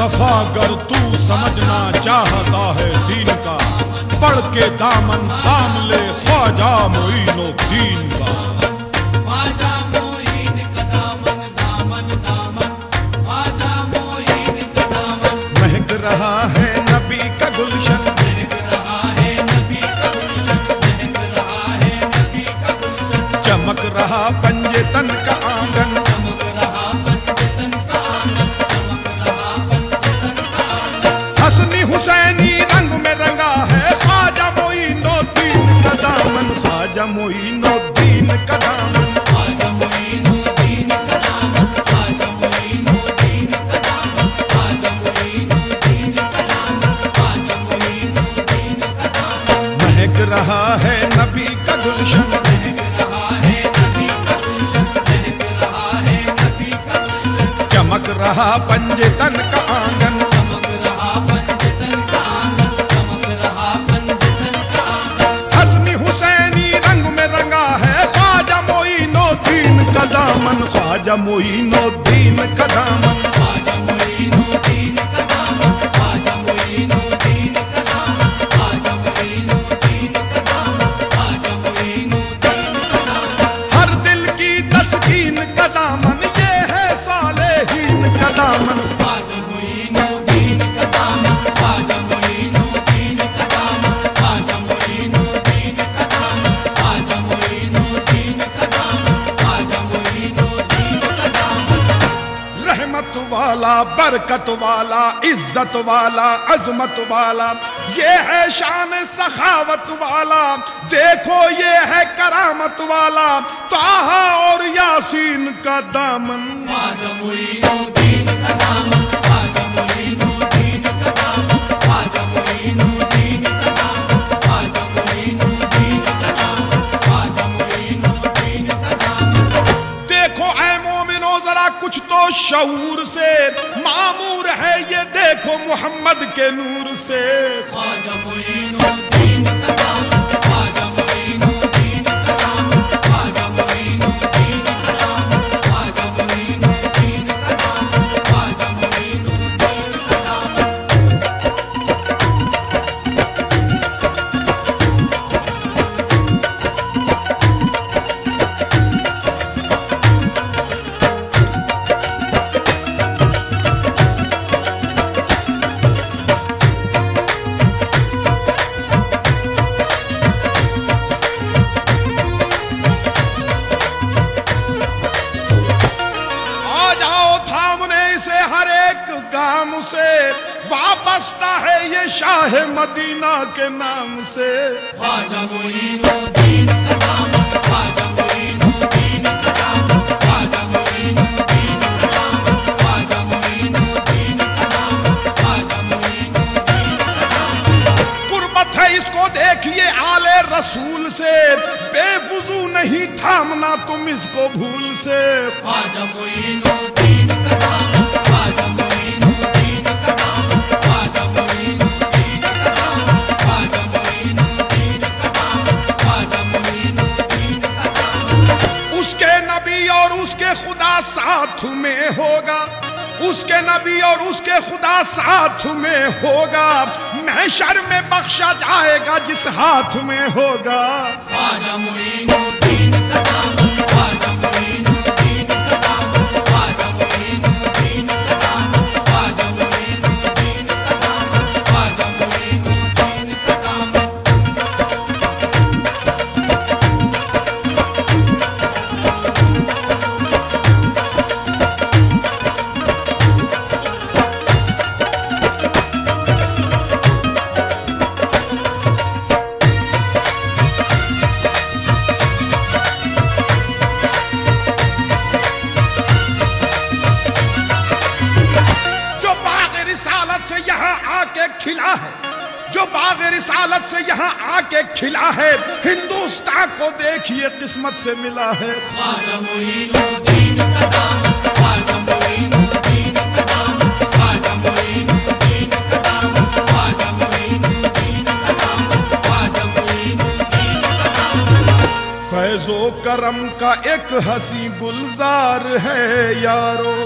मुस्तफा अगर तू समझना चाहता है दीन का, पढ़ के दामन थाम ले ख्वाजा मोइनुद्दीन का। महक रहा है नबी का गुलशन, चमक रहा पंजतन का आंगन, हसनी हुसैनी रंग में रंगा है ख्वाजा मोइनुद्दीन का दामन, ख्वाजा मोइनुद्दीन का दामन। महक रहा है नबी का गुलशन, चमक रहा पंजतन का आंगन, हसनी हुसैनी रंग में रंगा है ख्वाजा मोइनुद्दीन का दामन, ख्वाजा मोइनुद्दीन का दामन। हर दिल की तस्कीन का दामन, ये है सालेहीन का दामन, ख्वाजा मोइनुद्दीन का दामन, ख्वाजा मोइनुद्दीन का दामन, ख्वाजा मोइनुद्दीन का दामन, ख्वाजा मोइनुद्दीन का दामन, ख्वाजा मोइनुद्दीन का दामन। रहमत वाला, बरकत वाला, इज्जत वाला, अजमत वाला, ये है शान सखावत वाला, देखो ये है करामत वाला, ताहा और यासीन का दामन, ख्वाजा मोइनुद्दीन का दामन, ख्वाजा मोइनुद्दीन का दामन, ख्वाजा मोइनुद्दीन का दामन, ख्वाजा मोइनुद्दीन का दामन, ख्वाजा मोइनुद्दीन का दामन। देखो ऐ मोमिनो जरा कुछ तो शऊर से मामूर है ये, देखो मोहम्मद के नूर से, ख्वाजा मोइनुद्दीन का दामन, ख्वाजा मोइनुद्दीन का दामन, ख्वाजा मोइनुद्दीन का दामन, ख्वाजा मोइनुद्दीन का दामन, ख्वाजा मोइनुद्दीन का मदीना के नाम से, ख्वाजा मोइनुद्दीन का दामन, ख्वाजा मोइनुद्दीन का दामन, ख्वाजा मोइनुद्दीन का दामन, ख्वाजा मोइनुद्दीन का दामन, ख्वाजा मोइनुद्दीन का दामन। कुर्बत है इसको देखिए आले रसूल से, बेवुजू नहीं थामना तुम इसको भूल से, ख्वाजा मोइनुद्दीन का दामन, ख्वाजा मोइनुद्दीन का दामन, ख्वाजा साथ में होगा, उसके नबी और उसके खुदा साथ में होगा, महशर में बख्शा जाएगा जिस हाथ में होगा, ख्वाजा मोइनुद्दीन का दामन, ख्वाजा मोइनुद्दीन का दामन, ख्वाजा मोइनुद्दीन का दामन, ख्वाजा मोइनुद्दीन का दामन, ख्वाजा मोइनुद्दीन का दामन। खिला है हिंदुस्तान को देखिए किस्मत से मिला है, ख्वाजा मोइनुद्दीन का दामन, ख्वाजा मोइनुद्दीन का दामन, ख्वाजा मोइनुद्दीन का दामन, ख्वाजा मोइनुद्दीन का दामन, ख्वाजा मोइनुद्दीन का दामन। फैज़ो करम का एक हसी गुलजार है यारो,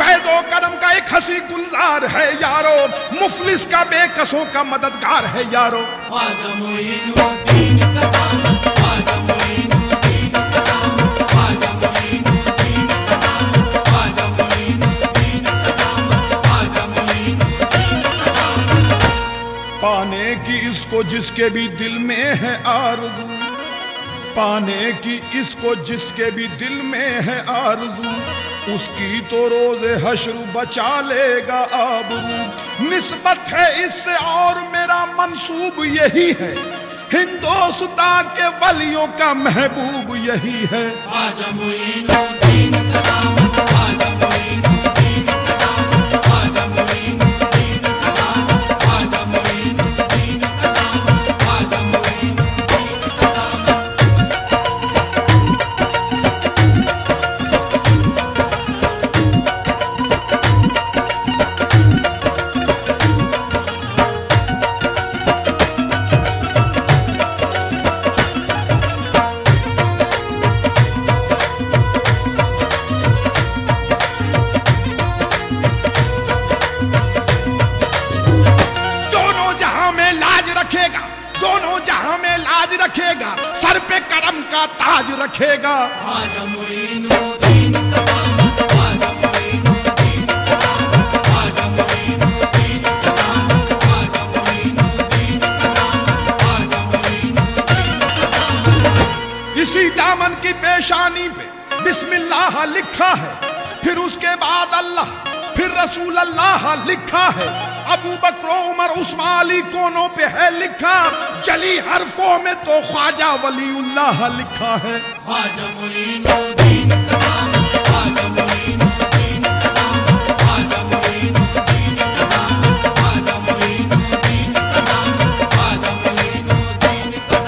फैज़ो करम का एक हसी गुलजार है यारो, मुफलिस का बेकसों का मददगार है यारो। ख्वाजा मोइनुद्दीन का नाम, ख्वाजा मोइनुद्दीन का नाम, ख्वाजा मोइनुद्दीन का नाम, ख्वाजा मोइनुद्दीन का नाम, ख्वाजा मोइनुद्दीन का नाम। पाने की इसको जिसके भी दिल में है आरज़ू, पाने की इसको जिसके भी दिल में है आरज़ू, उसकी तो रोज हश्र बचा लेगा आबरू। निस्बत है इससे और मेरा मंसूब यही है, हिंदोस्तां के वलियों का महबूब यही है। ख्वाजा मोइनुद्दीन का नाम, ख्वाजा मोइनुद्दीन का नाम, ख्वाजा मोइनुद्दीन का नाम, ख्वाजा मोइनुद्दीन का नाम, ख्वाजा मोइनुद्दीन का नाम। सर पे करम का ताज रखेगा। ख्वाजा मोइनुद्दीन का नाम, ख्वाजा मोइनुद्दीन का नाम, ख्वाजा मोइनुद्दीन का नाम, ख्वाजा मोइनुद्दीन का नाम, ख्वाजा मोइनुद्दीन का नाम। इसी दामन की पेशानी पे बिस्मिल्लाह लिखा है, फिर उसके बाद अल्लाह, फिर रसूल अल्लाह लिखा है। अबू बकर उमर उस्मान अली कोनों पे है लिखा, चली हरफों में तो ख्वाजा वलीउल्लाह लिखा है। ख्वाजा मोइनुद्दीन का नाम, ख्वाजा मोइनुद्दीन का नाम, ख्वाजा मोइनुद्दीन का नाम, ख्वाजा मोइनुद्दीन का नाम, ख्वाजा मोइनुद्दीन का नाम।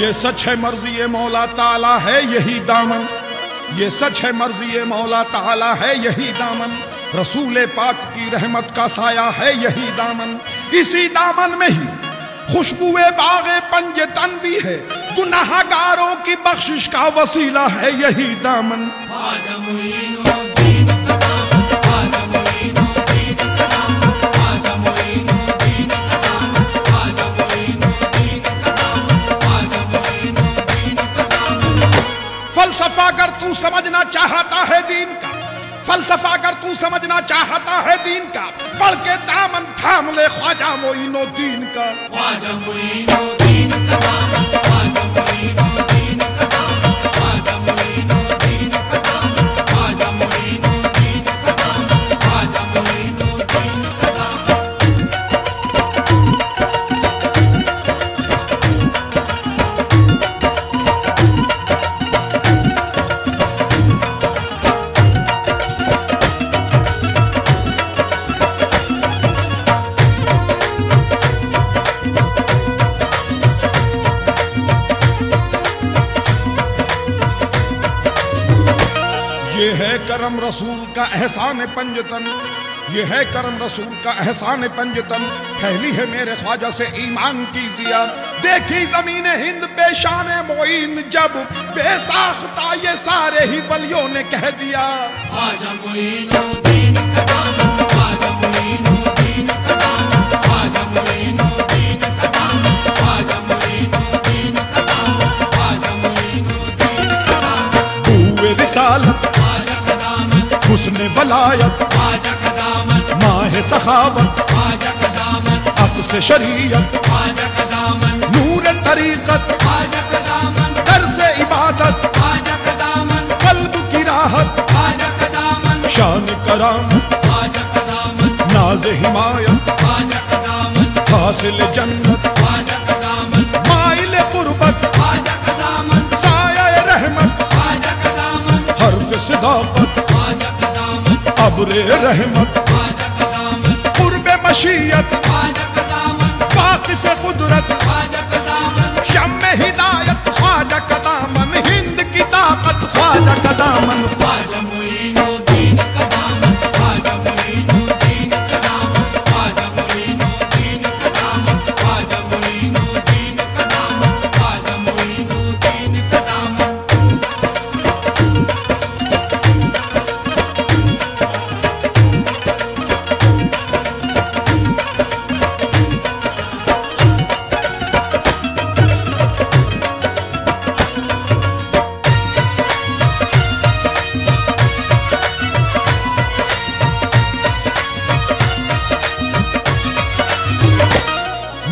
ये सच है मर्जी मौला ताला है यही दामन, ये सच है मर्जी मौला ताला है यही दामन, रसूल पाक की रहमत का साया है यही दामन। इसी दामन में ही खुशबुए बागे पंजतन भी है, गुनाहगारों की बख्शिश का वसीला है यही दामन। ख्वाजा मोइनुद्दीन का नाम, ख्वाजा मोइनुद्दीन का नाम, ख्वाजा मोइनुद्दीन का नाम, ख्वाजा मोइनुद्दीन का नाम। फलसफा अगर तू समझना चाहता है दीन का, फलसफा अगर तू समझना चाहता है दीन का, पढ़ के दामन थाम ले ख्वाजा मोइनुद्दीन का। ख्वाजा मोइनुद्दीन का नाम, ख्वाजा मोइनुद्दीन का नाम, ख्वाजा मोइनुद्दीन का नाम, ख्वाजा मोइनुद्दीन का नाम, ख्वाजा मोइनुद्दीन का नाम। ये है करम रसूल का एहसान पंजतन, ये है करम रसूल का एहसान पंजतन, फैली है मेरे ख्वाजा से ईमान की दिया। देखी जमीन हिंद पेशान मोइन जब, बेसाख्ता ये सारे ही वलियों ने कह दिया। ख्वाजा मोइनुद्दीन का नाम, ख्वाजा मोइनुद्दीन का नाम, ख्वाजा मोइनुद्दीन का नाम, ख्वाजा मोइनुद्दीन का नाम, ख्वाजा मोइनुद्दीन का नाम। हुए रिसालत उसने वलायत, ख्वाजा का दामन माह सखावत, ख्वाजा का दामन अक्स शरीयत, ख्वाजा का दामन नूर तरीकत, ख्वाजा का दामन दर्स इबादत, ख्वाजा का दामन कल्ब की राहत, ख्वाजा का दामन शान करामत, ख्वाजा का दामन नाज हिमायत, ख्वाजा का दामन हासिल जन्नत, ख्वाजा का दामन माइल कुर्बत, ख्वाजा का दामन साया रहमत, ख्वाजा का दामन हर्फ सिदाफत, अब्रे रहमत, ख्वाजा का दामन कुर्बे मशीयत, ख्वाजा का दामन वाकिफ़े कुदरत ख्वाजा का दामन, शम्मे हिदायत ख्वाजा का दामन, हिंद की ताकत ख्वाजा का दामन, ख्वाजा मोइनुद्दीन का दामन, ख्वाजा मोइनुद्दीन का दामन, ख्वाजा मोइनुद्दीन का दामन, ख्वाजा मोइनुद्दीन का दामन, ख्वाजा मोइनुद्दीन का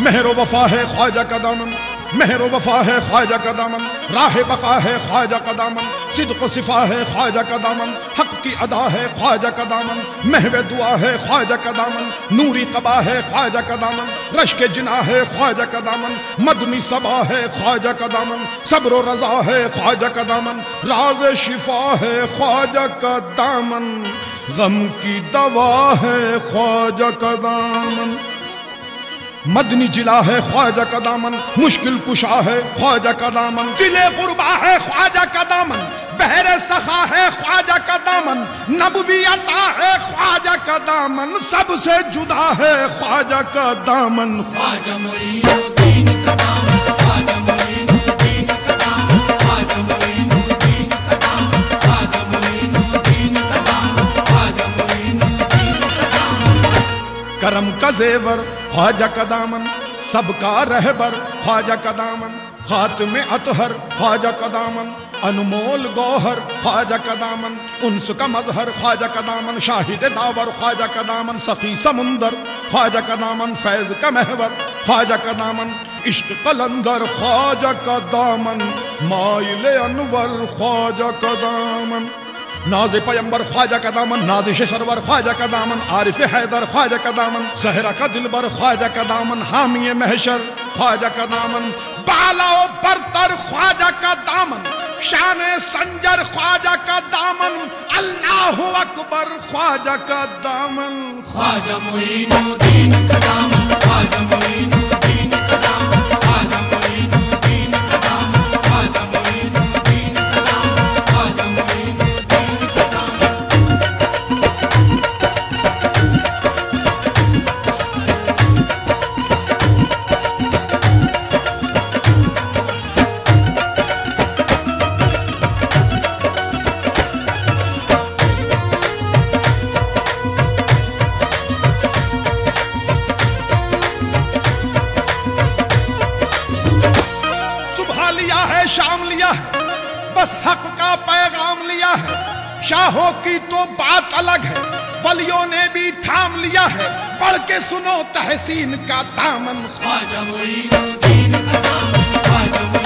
मेहरो वफा है ख्वाजा का दामन, मेहरो वफा है ख्वाजा का दामन, राह बका है ख्वाजा का दामन, सिद्क़ सिफा है ख्वाजा का दामन, हक की अदा है ख्वाजा का दामन, महवे दुआ है ख्वाजा का दामन, नूरी कबा है ख्वाजा का दामन, रश्क जिना है ख्वाजा का दामन, मदनी सबा है ख्वाजा का दामन, सब्र रज़ा है ख्वाजा का दामन, राज शिफा है ख्वाजा का दामन, गम की दवा है ख्वाजा का दामन, मदनी जिला है ख्वाजा का दामन, मुश्किल कुशा है ख्वाजा का दामन, दिले गुरबा है ख्वाजा का दामन, बहरे सखा है ख्वाजा का दामन, नबवी अता है ख्वाजा का दामन, सबसे जुदा है ख्वाजा का दामन, ख्वाजा मोइनुद्दीन का दामन, ख्वाजा मोइनुद्दीन का दामन, ख्वाजा मोइनुद्दीन का दामन, ख्वाजा मोइनुद्दीन का दामन, ख्वाजा मोइनुद्दीन का दामन, करम का जेवर ख्वाजा का दामन, सबका रहबर ख्वाजा का दामन, खात्मे अतहर ख्वाजा का दामन, अनमोल गौहर ख्वाजा का दामन, उन्स का मजहर ख्वाजा का दामन, शाहिद दावर ख्वाजा का दामन, सखी समुंदर ख्वाजा का दामन, फैज का महवर ख्वाजा का दामन, इश्क कलंदर ख्वाजा का दामन, माइल अनवर ख्वाजा का दामन, नाज़े पैगंबर ख्वाजा का दामन, नाज़िश सरवर ख्वाजा का दामन, आरिफ हैदर ख्वाजा का दामन, सहरा का दिलबर ख्वाजा का दामन, हामी महशर ख्वाजा का दामन, बाला ओ बरतर ख्वाजा का दामन, शान संजर ख्वाजा का दामन, अल्लाहु अकबर ख्वाजा का दामन, ख्वाजा मोइनुद्दीन का दामन, ख्वाजा मोइनुद्दीन का दामन, ख्वाजा मोइनुद्दीन का दामन, ख्वाजा मोइनुद्दीन का दामन, ख्वाजा मोइनुद्दीन। शाहों की तो बात अलग है, वलियों ने भी थाम लिया है, पढ़ के सुनो तहसीन का दामन, ख्वाजा मोइनुद्दीन का दामन, ख्वाजा